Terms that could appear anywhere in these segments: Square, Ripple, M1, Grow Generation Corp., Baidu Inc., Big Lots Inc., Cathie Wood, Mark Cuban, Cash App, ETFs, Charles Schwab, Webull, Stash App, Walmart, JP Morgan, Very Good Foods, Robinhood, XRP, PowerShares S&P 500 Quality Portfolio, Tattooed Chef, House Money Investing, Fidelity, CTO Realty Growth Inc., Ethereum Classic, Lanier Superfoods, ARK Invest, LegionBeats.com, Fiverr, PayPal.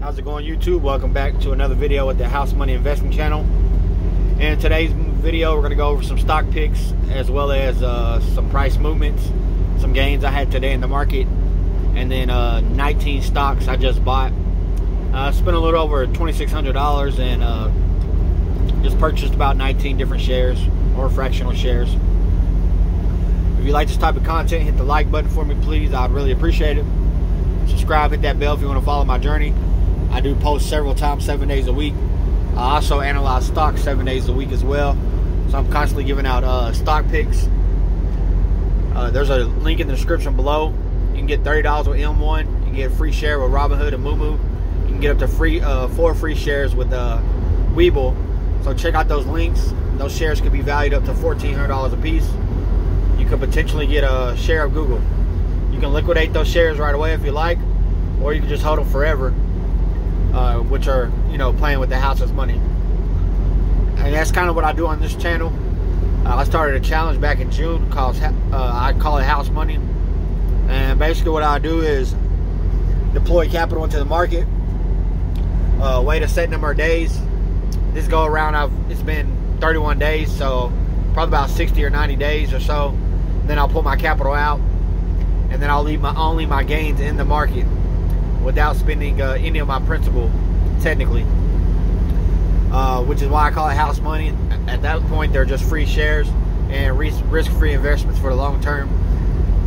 How's it going, YouTube? Welcome back to another video at the House Money Investing Channel. In today's video, we're going to go over some stock picks as well as some price movements, some gains I had today in the market, and then 19 stocks I just bought. I spent a little over $2,600 and just purchased about 19 different shares or fractional shares. If you like this type of content, hit the like button for me, please. I'd really appreciate it. Subscribe, hit that bell if you want to follow my journey. I do post several times, 7 days a week. I also analyze stocks 7 days a week as well. So I'm constantly giving out stock picks. There's a link in the description below. You can get $30 with M1. You can get a free share with Robinhood and moomoo. You can get up to four free shares with Webull. So check out those links. Those shares could be valued up to $1,400 a piece. You could potentially get a share of Google. You can liquidate those shares right away if you like, or you can just hold them forever, which are, you know, playing with the house's money. And that's kind of what I do on this channel. I started a challenge back in June called I call it House Money, and basically what I do is deploy capital into the market, wait a set number of days. This go around, it's been 31 days, so probably about 60 or 90 days or so. Then I'll pull my capital out, and then I'll leave only my gains in the market without spending any of my principal, technically, which is why I call it house money. At that point, they're just free shares and risk-free investments for the long term.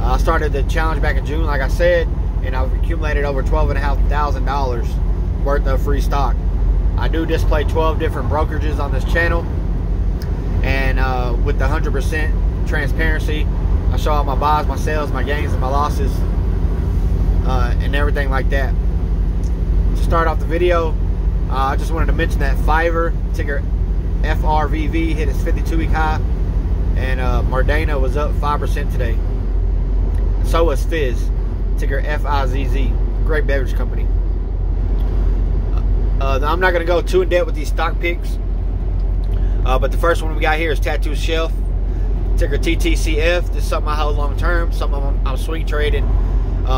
I started the challenge back in June, like I said, and I've accumulated over $12,500 worth of free stock. I do display 12 different brokerages on this channel, and with the 100% transparency, I show all my buys, my sales, my gains, and my losses, and everything like that. To start off the video, I just wanted to mention that Fiverr, ticker FRVV, hit its 52-week high, and Mardana was up 5% today. So was Fizz, ticker FIZZ, great beverage company. I'm not going to go too in-depth with these stock picks, but the first one we got here is Tattooed Chef, ticker TTCF. This is something I hold long term, something I'm swing trading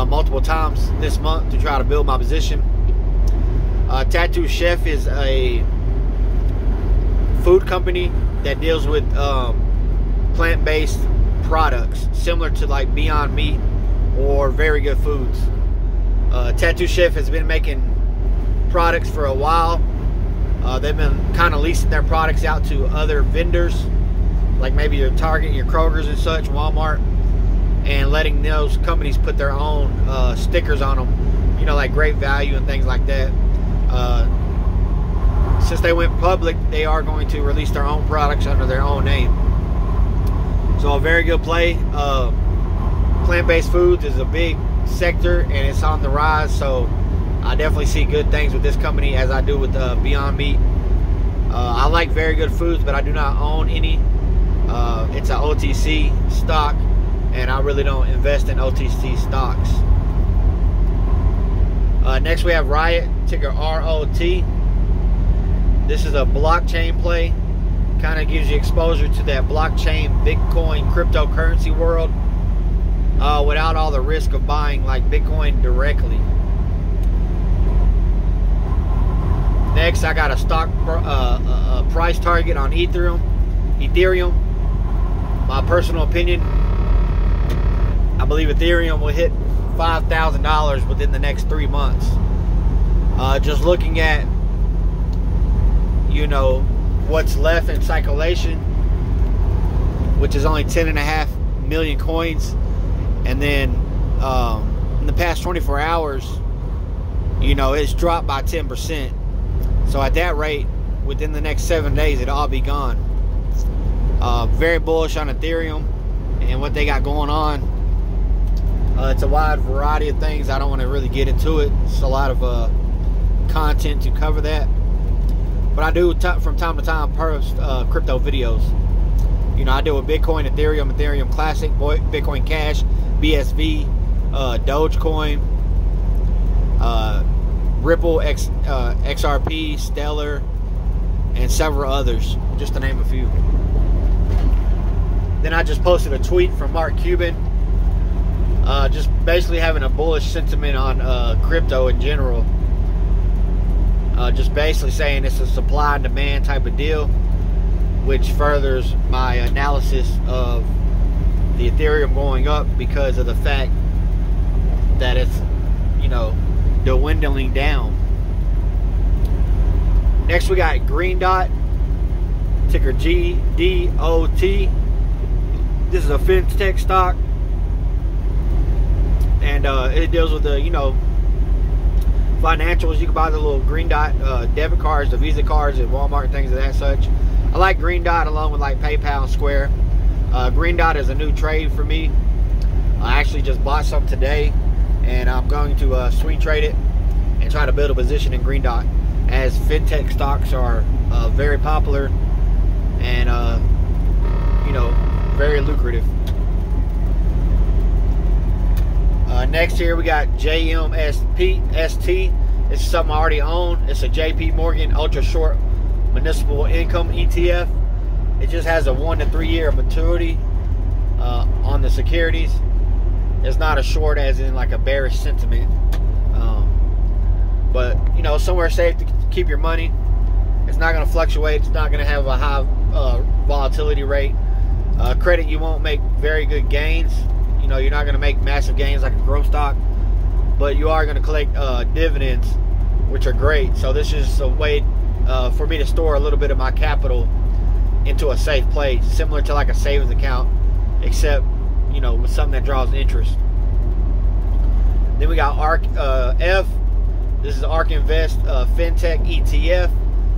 multiple times this month to try to build my position. Tattooed Chef is a food company that deals with plant-based products similar to like Beyond Meat or Very Good Foods. Tattooed Chef has been making products for a while. They've been kind of leasing their products out to other vendors, like maybe your Target, your Kroger's and such, Walmart, and letting those companies put their own stickers on them, you know, like great value and things like that. Since they went public, they are going to release their own products under their own name. So a very good play. Plant-based foods is a big sector and it's on the rise, so I definitely see good things with this company as I do with Beyond Meat. I like Very Good Foods, but I do not own any. It's an OTC stock, and I really don't invest in OTC stocks. Next we have Riot, ticker ROT. This is a blockchain play. Kind of gives you exposure to that blockchain, Bitcoin, cryptocurrency world without all the risk of buying like Bitcoin directly. Next, I got a stock price target on Ethereum. My personal opinion, I believe Ethereum will hit $5,000 within the next 3 months. Just looking at, you know, what's left in circulation, which is only 10.5 million coins. And then in the past 24 hours, you know, it's dropped by 10%. So at that rate, within the next 7 days, it'll all be gone. Very bullish on Ethereum and what they got going on. It's a wide variety of things. I don't want to really get into it. It's a lot of content to cover that. But I do, from time to time, post crypto videos. You know, I deal with Bitcoin, Ethereum, Ethereum Classic, Bitcoin Cash, BSV, Dogecoin, Ripple, XRP, Stellar, and several others, just to name a few. Then I just posted a tweet from Mark Cuban, just basically having a bullish sentiment on crypto in general. just basically saying it's a supply and demand type of deal, which furthers my analysis of the Ethereum going up because of the fact that it's, you know, dwindling down. Next we got Green Dot, ticker GDOT. This is a fintech stock, and it deals with the, you know, financials. You can buy the little Green Dot debit cards, the Visa cards at Walmart and things of that such. I like Green Dot along with like PayPal and Square. Green Dot is a new trade for me. I actually just bought some today, and I'm going to swing trade it and try to build a position in Green Dot, as fintech stocks are very popular and you know, very lucrative. Next here we got JMSPST. This is something I already own. It's a JP Morgan ultra short municipal income ETF. It just has a 1 to 3 year maturity on the securities. It's not a short as in like a bearish sentiment, but you know, somewhere safe to keep your money. It's not going to fluctuate. It's not going to have a high volatility rate. Credit, you won't make very good gains. You know, you're not going to make massive gains like a growth stock, but you are going to collect dividends, which are great. So this is a way for me to store a little bit of my capital into a safe place, similar to like a savings account, except, you know, with something that draws interest. Then we got ARK F. This is ARK Invest FinTech ETF.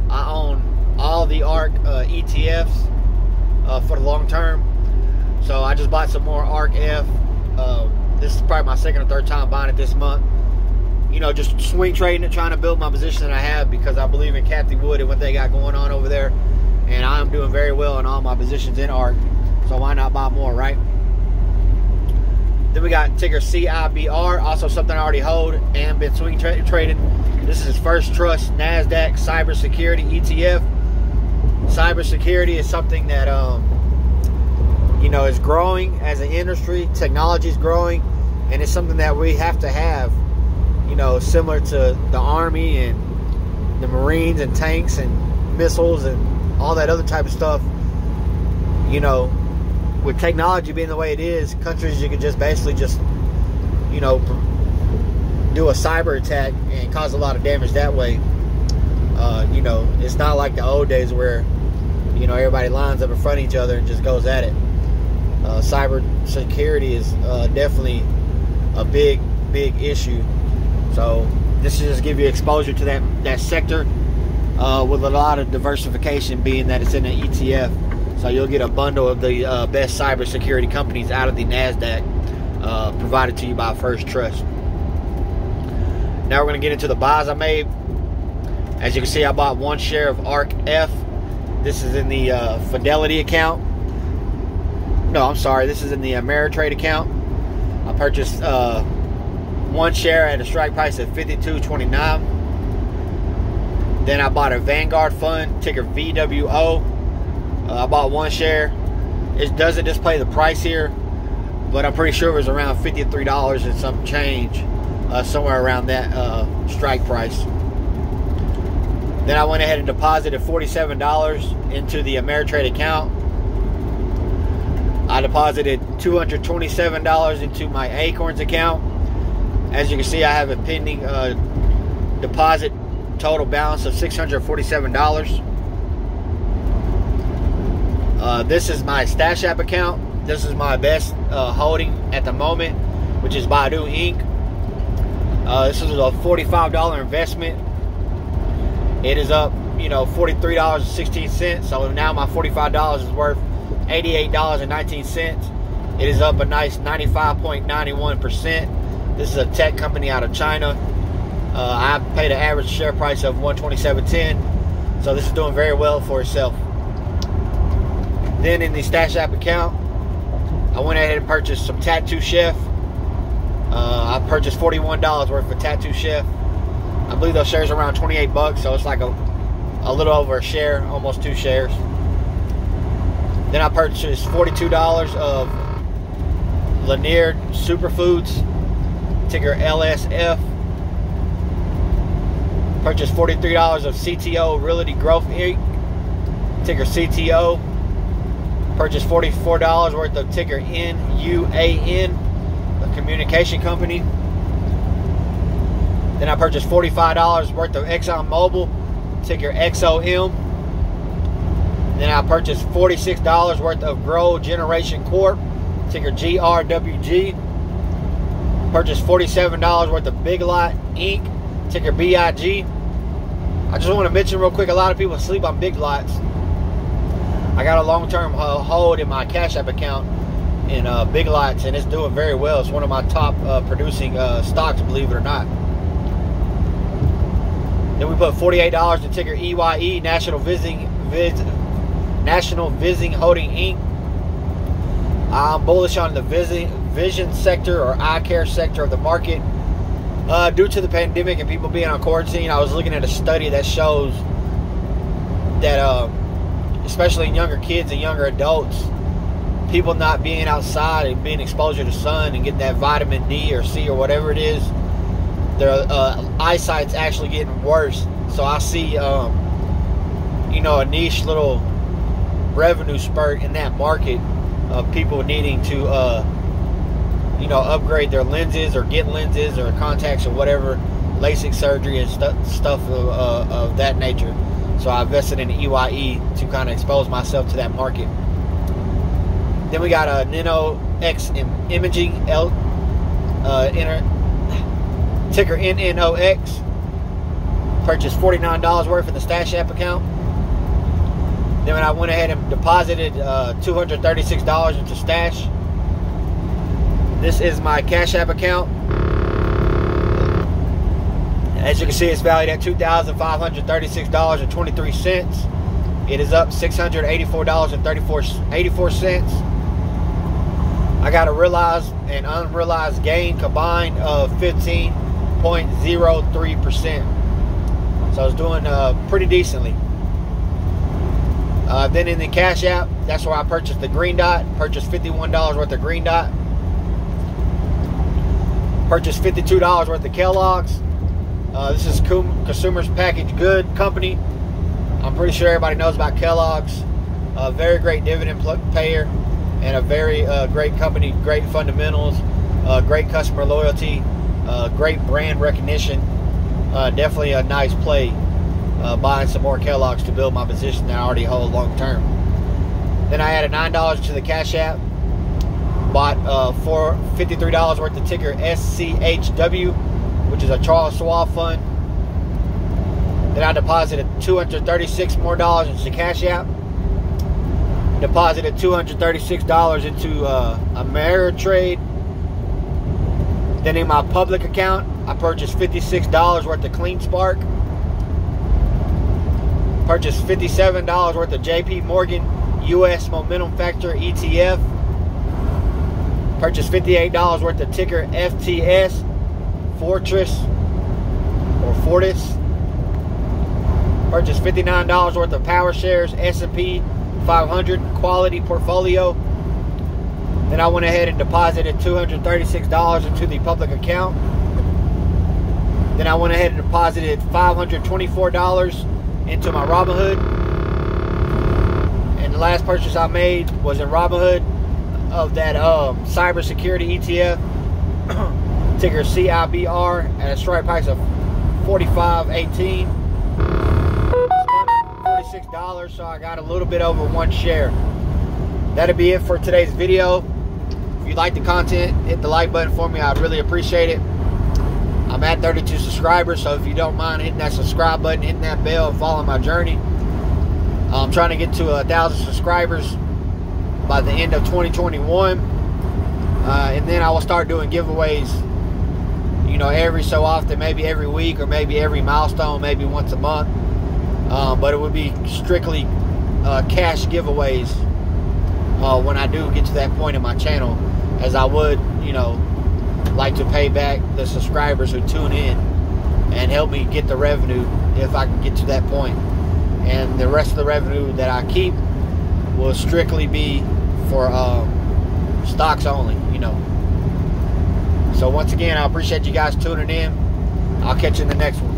I own all the ARK ETFs for the long term. So I just bought some more ARK F. This is probably my second or third time buying it this month. You know, just swing trading it, trying to build my position that I have, because I believe in Cathie Wood and what they got going on over there. And I'm doing very well in all my positions in ARK. So why not buy more, right? Then we got ticker CIBR, also something I already hold and been swing trading. This is First Trust NASDAQ Cybersecurity ETF. Cybersecurity is something that, you know, is growing as an industry. Technology is growing, and it's something that we have to have, you know, similar to the Army and the Marines and tanks and missiles and all that other type of stuff. You know, with technology being the way it is, countries, you can just basically just, you know, do a cyber attack and cause a lot of damage that way. You know, it's not like the old days where, you know, everybody lines up in front of each other and just goes at it. Cyber security is definitely a big, big issue. So this is just give you exposure to that sector with a lot of diversification, being that it's in an ETF. So you'll get a bundle of the best cybersecurity companies out of the NASDAQ provided to you by First Trust. Now we're going to get into the buys I made. As you can see, I bought one share of ARK F. This is in the Fidelity account. No, I'm sorry. This is in the Ameritrade account. I purchased one share at a strike price of $52.29. Then I bought a Vanguard fund, ticker VWO. I bought one share. It doesn't display the price here, but I'm pretty sure it was around $53 and some change, somewhere around that strike price. Then I went ahead and deposited $47 into the Ameritrade account. I deposited $227 into my Acorns account. As you can see, I have a pending deposit total balance of $647. This is my Stash App account. This is my best holding at the moment, which is Baidu Inc. This is a $45 investment. It is up, you know, $43.16. So now my $45 is worth $88.19. It is up a nice 95.91%. This is a tech company out of China. I paid an average share price of $127.10. So this is doing very well for itself. Then in the Stash App account, I went ahead and purchased some Tattooed Chef. I purchased $41 worth of Tattooed Chef. I believe those shares are around $28, so it's like a little over a share, almost two shares. Then I purchased $42 of Lanier Superfoods, ticker LSF. Purchased $43 of CTO Realty Growth Inc., ticker CTO. Purchased $44 worth of ticker NUAN, a communication company. Then I purchased $45 worth of ExxonMobil, ticker XOM. Then I purchased $46 worth of Grow Generation Corp, ticker GRWG. Purchased $47 worth of Big Lot Inc., ticker BIG. I just want to mention real quick, a lot of people sleep on Big Lots. I got a long-term hold in my Cash App account in Big Lots, and it's doing very well. It's one of my top producing stocks, believe it or not. Then we put $48 to ticker EYE, National Vising Holding Inc. I'm bullish on the vision sector or eye care sector of the market. Due to the pandemic and people being on quarantine, I was looking at a study that shows that especially in younger kids and younger adults, people not being outside and being exposed to the sun and getting that vitamin D or C or whatever it is, their eyesight's actually getting worse. So I see, a niche little revenue spurt in that market of people needing to, upgrade their lenses or get lenses or contacts or whatever, LASIK surgery and stuff of that nature. So I invested in EYE to kind of expose myself to that market. Then we got Nano X Imaging ticker NNOX. Purchased $49 worth in the Stash App account. Then when I went ahead and deposited $236 into Stash. This is my Cash App account. As you can see, it's valued at $2,536.23. It is up $684.34. I got a realized and unrealized gain combined of 15.03%. So I was doing pretty decently. Then in the Cash App, that's where I purchased the Green Dot. Purchased $51 worth of Green Dot. Purchased $52 worth of Kellogg's. This is Consumers Packaged Good Company. I'm pretty sure everybody knows about Kellogg's. A very great dividend payer and a very great company, great fundamentals, great customer loyalty, great brand recognition. Definitely a nice play. Buying some more Kellogg's to build my position that I already hold long term. Then I added $9 to the Cash App. Bought for $53 worth of ticker SCHW, which is a Charles Schwab fund. Then I deposited $236 more dollars into the Cash App. Deposited $236 into Ameritrade. Then in my public account, I purchased $56 worth of Clean Spark. Purchased $57 worth of JP Morgan US Momentum Factor ETF. Purchased $58 worth of ticker FTS, Fortis. Purchased $59 worth of PowerShares S&P 500 Quality Portfolio. Then I went ahead and deposited $236 into the public account. Then I went ahead and deposited $524 into my Robinhood. And the last purchase I made was in Robinhood of that cybersecurity ETF, ticker CIBR, at a strike price of $45.18, $46, so I got a little bit over one share. That'll be it for today's video. If you like the content, hit the like button for me. I'd really appreciate it. I'm at 32 subscribers, so if you don't mind hitting that subscribe button, hitting that bell, and following my journey. I'm trying to get to 1,000 subscribers by the end of 2021. And then I will start doing giveaways, every so often, maybe every week or maybe every milestone, maybe once a month. But it would be strictly cash giveaways when I do get to that point in my channel, as I would, like to pay back the subscribers who tune in and help me get the revenue if I can get to that point. And the rest of the revenue that I keep will strictly be for stocks only, So once again, I appreciate you guys tuning in. I'll catch you in the next one.